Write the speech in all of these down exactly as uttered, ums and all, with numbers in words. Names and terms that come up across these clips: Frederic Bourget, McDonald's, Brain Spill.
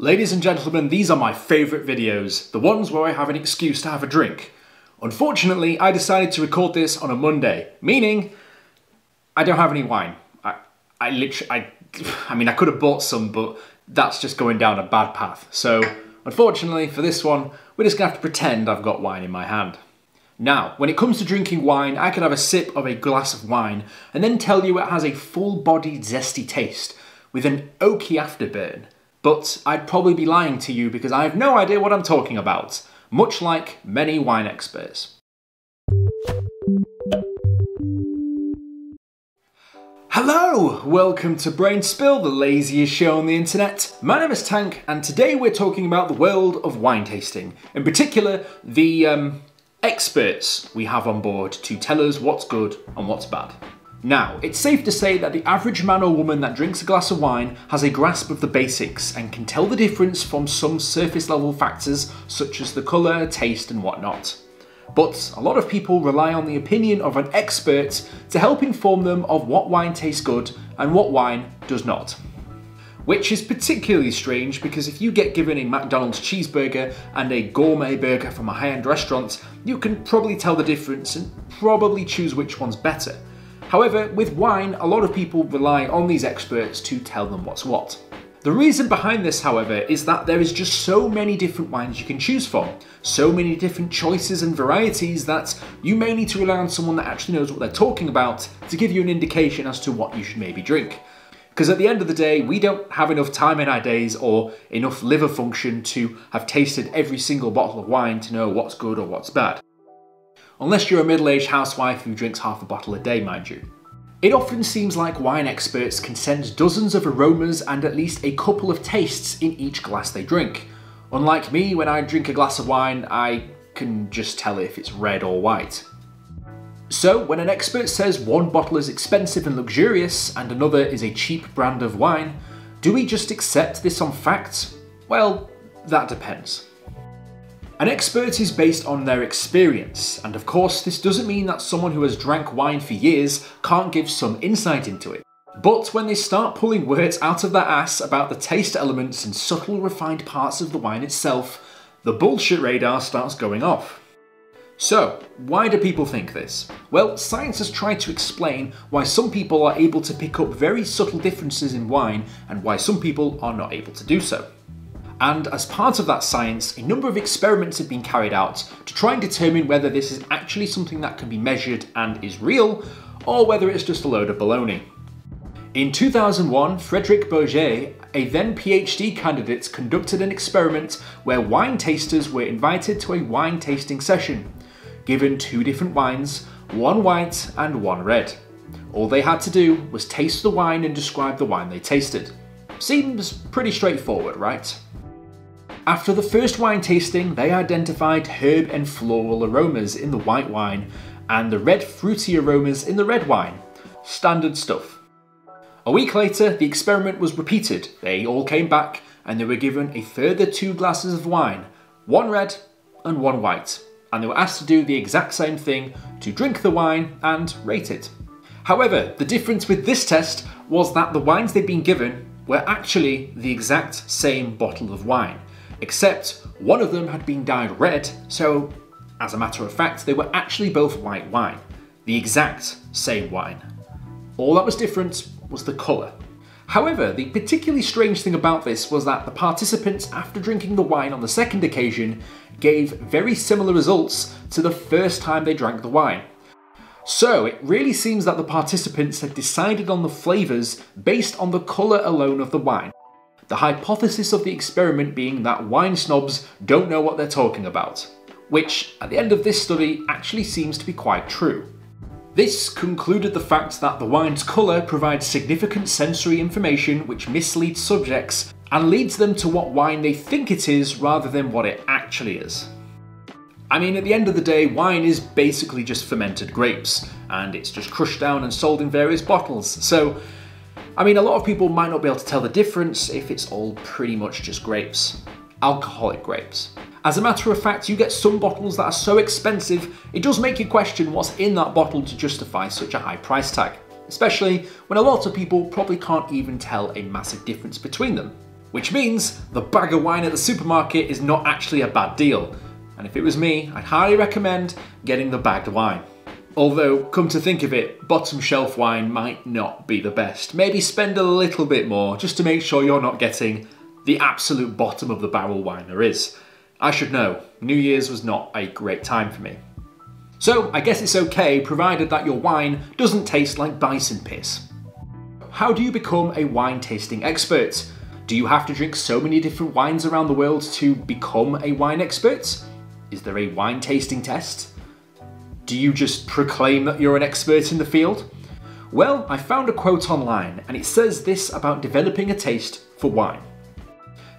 Ladies and gentlemen, these are my favourite videos, the ones where I have an excuse to have a drink. Unfortunately, I decided to record this on a Monday, meaning I don't have any wine. I, I literally, I, I mean, I could have bought some, but that's just going down a bad path. So, unfortunately, for this one, we're just gonna have to pretend I've got wine in my hand. Now, when it comes to drinking wine, I could have a sip of a glass of wine and then tell you it has a full-bodied, zesty taste with an oaky afterburn. But I'd probably be lying to you because I have no idea what I'm talking about, much like many wine experts. Hello! Welcome to Brain Spill, the laziest show on the internet. My name is Tank, and today we're talking about the world of wine tasting. In particular, the um, experts we have on board to tell us what's good and what's bad. Now, it's safe to say that the average man or woman that drinks a glass of wine has a grasp of the basics and can tell the difference from some surface level factors such as the colour, taste and whatnot. But a lot of people rely on the opinion of an expert to help inform them of what wine tastes good and what wine does not. Which is particularly strange because if you get given a McDonald's cheeseburger and a gourmet burger from a high-end restaurant, you can probably tell the difference and probably choose which one's better. However, with wine, a lot of people rely on these experts to tell them what's what. The reason behind this, however, is that there is just so many different wines you can choose from, so many different choices and varieties that you may need to rely on someone that actually knows what they're talking about to give you an indication as to what you should maybe drink. Because at the end of the day, we don't have enough time in our days or enough liver function to have tasted every single bottle of wine to know what's good or what's bad. Unless you're a middle-aged housewife who drinks half a bottle a day, mind you. It often seems like wine experts can send dozens of aromas and at least a couple of tastes in each glass they drink. Unlike me, when I drink a glass of wine, I can just tell if it's red or white. So, when an expert says one bottle is expensive and luxurious and another is a cheap brand of wine, do we just accept this on facts? Well, that depends. An expert is based on their experience, and of course this doesn't mean that someone who has drank wine for years can't give some insight into it. But when they start pulling words out of their ass about the taste elements and subtle refined parts of the wine itself, the bullshit radar starts going off. So, why do people think this? Well, science has tried to explain why some people are able to pick up very subtle differences in wine and why some people are not able to do so. And as part of that science, a number of experiments have been carried out to try and determine whether this is actually something that can be measured and is real, or whether it's just a load of baloney. In two thousand one, Frederic Bourget, a then PhD candidate, conducted an experiment where wine tasters were invited to a wine tasting session, given two different wines, one white and one red. All they had to do was taste the wine and describe the wine they tasted. Seems pretty straightforward, right? After the first wine tasting, they identified herb and floral aromas in the white wine and the red fruity aromas in the red wine. Standard stuff. A week later, the experiment was repeated. They all came back and they were given a further two glasses of wine, one red and one white. And they were asked to do the exact same thing, to drink the wine and rate it. However, the difference with this test was that the wines they'd been given were actually the exact same bottle of wine. Except one of them had been dyed red, so as a matter of fact, they were actually both white wine. The exact same wine. All that was different was the colour. However, the particularly strange thing about this was that the participants, after drinking the wine on the second occasion, gave very similar results to the first time they drank the wine. So it really seems that the participants had decided on the flavours based on the colour alone of the wine. The hypothesis of the experiment being that wine snobs don't know what they're talking about, which, at the end of this study, actually seems to be quite true. This concluded the fact that the wine's colour provides significant sensory information which misleads subjects and leads them to what wine they think it is rather than what it actually is. I mean, at the end of the day, wine is basically just fermented grapes, and it's just crushed down and sold in various bottles, so I mean, a lot of people might not be able to tell the difference if it's all pretty much just grapes. Alcoholic grapes. As a matter of fact, you get some bottles that are so expensive, it does make you question what's in that bottle to justify such a high price tag. Especially when a lot of people probably can't even tell a massive difference between them. Which means the bag of wine at the supermarket is not actually a bad deal. And if it was me, I'd highly recommend getting the bagged wine. Although, come to think of it, bottom shelf wine might not be the best. Maybe spend a little bit more just to make sure you're not getting the absolute bottom of the barrel wine there is. I should know, New Year's was not a great time for me. So I guess it's okay, provided that your wine doesn't taste like bison piss. How do you become a wine tasting expert? Do you have to drink so many different wines around the world to become a wine expert? Is there a wine tasting test? Do you just proclaim that you're an expert in the field? Well, I found a quote online and it says this about developing a taste for wine.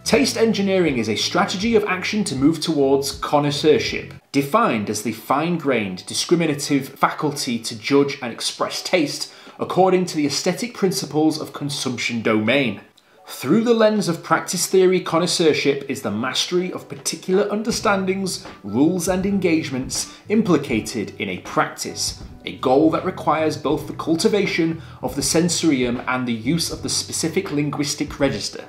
Taste engineering is a strategy of action to move towards connoisseurship, defined as the fine-grained, discriminative faculty to judge and express taste according to the aesthetic principles of consumption domain. Through the lens of practice theory, connoisseurship is the mastery of particular understandings, rules and engagements implicated in a practice, a goal that requires both the cultivation of the sensorium and the use of the specific linguistic register.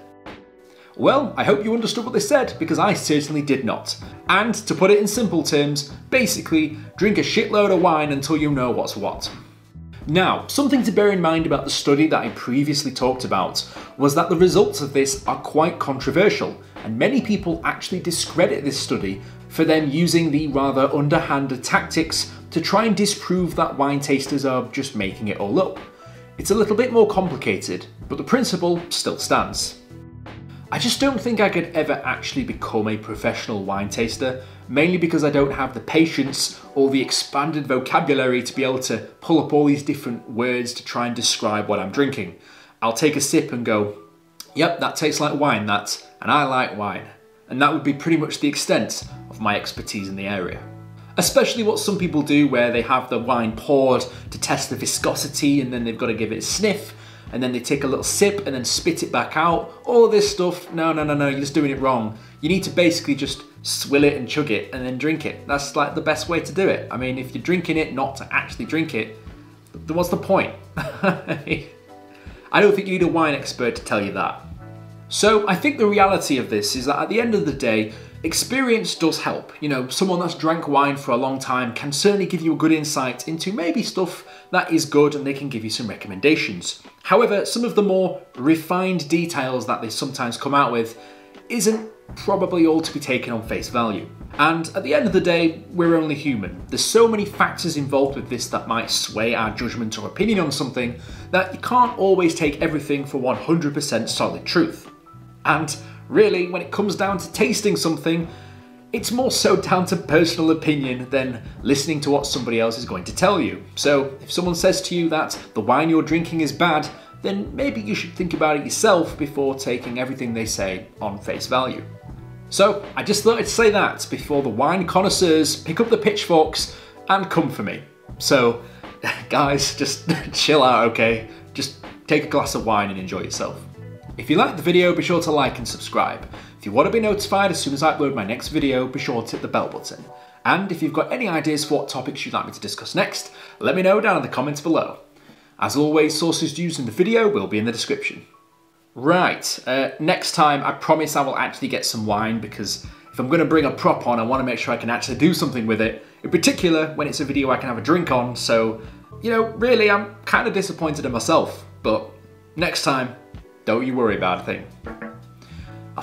Well, I hope you understood what they said, because I certainly did not. And to put it in simple terms, basically, drink a shitload of wine until you know what's what. Now, something to bear in mind about the study that I previously talked about was that the results of this are quite controversial, and many people actually discredit this study for them using the rather underhanded tactics to try and disprove that wine tasters are just making it all up. It's a little bit more complicated, but the principle still stands. I just don't think I could ever actually become a professional wine taster, mainly because I don't have the patience or the expanded vocabulary to be able to pull up all these different words to try and describe what I'm drinking. I'll take a sip and go, yep, that tastes like wine, that, and I like wine. And that would be pretty much the extent of my expertise in the area. Especially what some people do where they have the wine poured to test the viscosity and then they've got to give it a sniff, and then they take a little sip and then spit it back out. All this stuff, no, no, no, no, you're just doing it wrong. You need to basically just swill it and chug it and then drink it. That's like the best way to do it. I mean, if you're drinking it not to actually drink it, then what's the point? I don't think you need a wine expert to tell you that. So I think the reality of this is that at the end of the day, experience does help. You know, someone that's drank wine for a long time can certainly give you a good insight into maybe stuff that is good, and they can give you some recommendations. However, some of the more refined details that they sometimes come out with isn't probably all to be taken on face value. And at the end of the day, we're only human. There's so many factors involved with this that might sway our judgment or opinion on something that you can't always take everything for one hundred percent solid truth. And really, when it comes down to tasting something, it's more so down to personal opinion than listening to what somebody else is going to tell you. So if someone says to you that the wine you're drinking is bad, then maybe you should think about it yourself before taking everything they say on face value. So I just thought I'd say that before the wine connoisseurs pick up the pitchforks and come for me. So guys, just chill out, okay? Just take a glass of wine and enjoy yourself. If you liked the video, be sure to like and subscribe. If you want to be notified as soon as I upload my next video, be sure to hit the bell button. And if you've got any ideas for what topics you'd like me to discuss next, let me know down in the comments below. As always, sources used in the video will be in the description. Right, uh, next time I promise I will actually get some wine, because if I'm going to bring a prop on, I want to make sure I can actually do something with it. In particular, when it's a video I can have a drink on, so, you know, really I'm kind of disappointed in myself, but next time, don't you worry about a thing. I'll